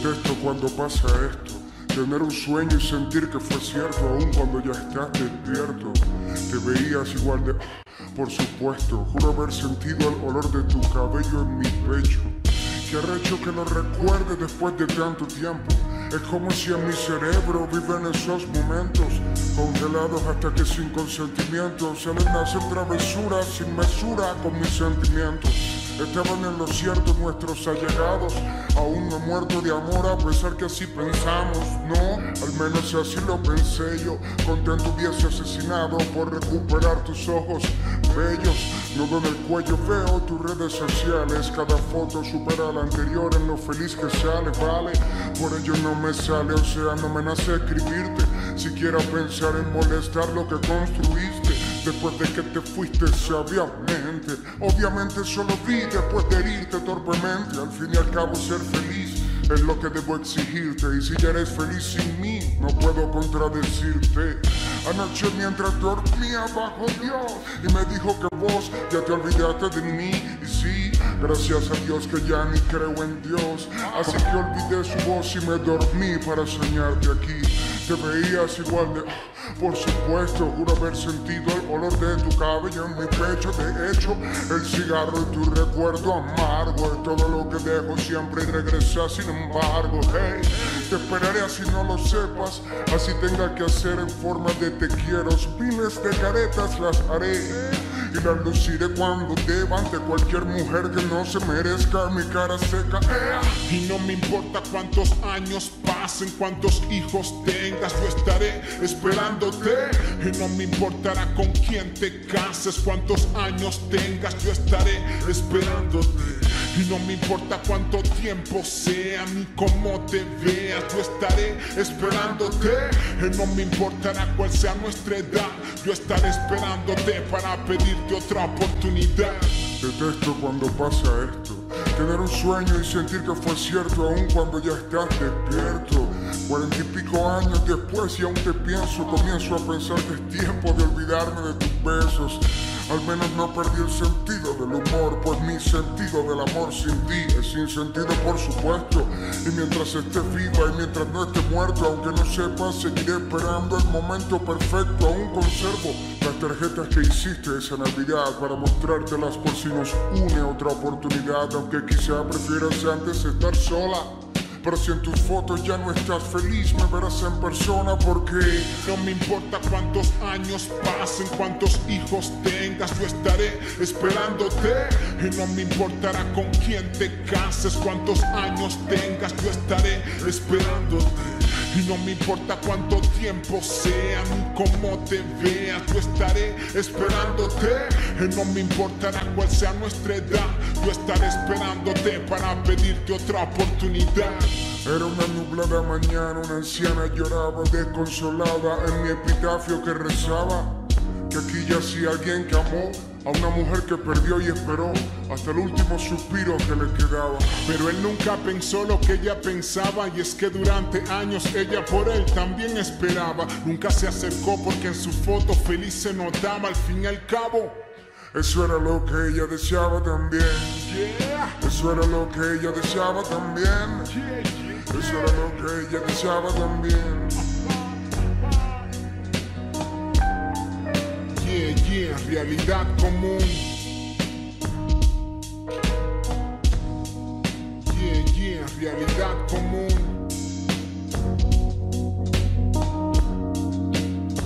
detesto cuando pasa esto. Tener un sueño y sentir que fue cierto, aun cuando ya estás despierto. Te veías igual de... Por supuesto, juro haber sentido el olor de tu cabello en mi pecho. Qué arrecho que lo recuerde después de tanto tiempo. Es como si en mi cerebro viven esos momentos congelados hasta que sin consentimiento se les nacen travesuras sin mesura con mis sentimientos. Estaban en lo cierto nuestros allegados, aún no muerto de amor a pesar que así pensamos, ¿no? Al menos así lo pensé yo, contento hubiese asesinado por recuperar tus ojos bellos. Nudo en el cuello veo tus redes sociales, cada foto supera a la anterior en lo feliz que sale, vale. Por ello no me sale, o sea no me nace escribirte, siquiera pensar en molestar lo que construiste. Después de que te fuiste sabiamente, obviamente solo vi después de herirte torpemente. Al fin y al cabo ser feliz es lo que debo exigirte, y si ya eres feliz sin mí no puedo contradecirte. Anoche mientras dormía bajo Dios y me dijo que vos ya te olvidaste de mí. Y sí, gracias a Dios que ya ni creo en Dios, así que olvidé su voz y me dormí para soñarte aquí. Te veías igual de... Por supuesto, juro haber sentido el olor de tu cabello en mi pecho. De hecho, el cigarro y tu recuerdo amargo es todo lo que dejo siempre y regresa sin embargo. Hey, te esperaré así no lo sepas, así tenga que hacer en forma de te quiero. Miles de caretas las haré y las luciré cuando deban de cualquier mujer que no se merezca mi cara seca. Y no me importa cuántos años pasen, cuántos hijos tengas, yo estaré esperándote. Y no me importará con quién te cases, cuántos años tengas, yo estaré esperándote. Y no me importa cuánto tiempo sea ni cómo te veas, yo estaré esperándote. Y no me importará cuál sea nuestra edad, yo estaré esperándote para pedirte otra oportunidad. Detesto cuando pasa esto, tener un sueño y sentir que fue cierto, aun cuando ya estás despierto. 40 y pico años después y aún te pienso, comienzo a pensar que es tiempo de olvidarme de tus besos. Al menos no perdí el sentido del humor, pues mi sentido del amor sin ti es sin sentido, por supuesto. Y mientras estés viva y mientras no estés muerto, aunque no sepas, seguiré esperando el momento perfecto. Aún conservo las tarjetas que hiciste esa Navidad para mostrártelas por si nos une otra oportunidad, aunque quizá prefieras antes estar sola. Pero si en tus fotos ya no estás feliz, me verás en persona porque no me importa cuántos años pasen, cuántos hijos tengas, yo estaré esperándote. Y no me importará con quién te cases, cuántos años tengas, yo estaré esperándote. Y no me importa cuánto tiempo sea ni cómo te veas, yo estaré esperándote. Y no me importará cuál sea nuestra edad, yo estaré esperándote para pedirte otra oportunidad. Era una nublada mañana, una anciana lloraba desconsolada en mi epitafio que rezaba que aquí yacía alguien que amó a una mujer que perdió y esperó hasta el último suspiro que le quedaba. Pero él nunca pensó lo que ella pensaba, y es que durante años ella por él también esperaba. Nunca se acercó porque en su foto feliz se notaba. Al fin y al cabo, eso era lo que ella deseaba también. Eso era lo que ella deseaba también. Eso era lo que ella deseaba también. Realidad común. Realidad común. Realidad común.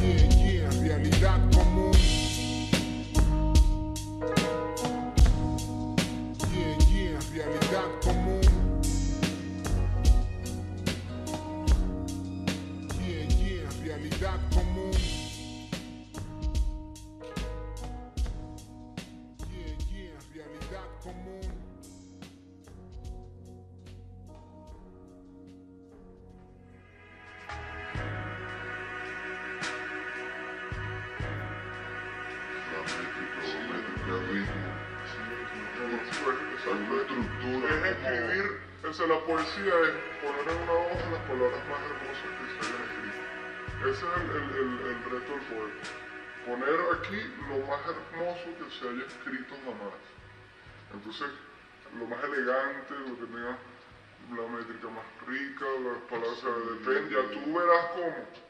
Realidad común. Realidad común. La poesía es poner en una hoja las palabras más hermosas que se hayan escrito. Ese es el reto del poeta. Poner aquí lo más hermoso que se haya escrito jamás. Entonces, lo más elegante, lo que tenga la métrica más rica, la palabra depende, ya tú verás cómo.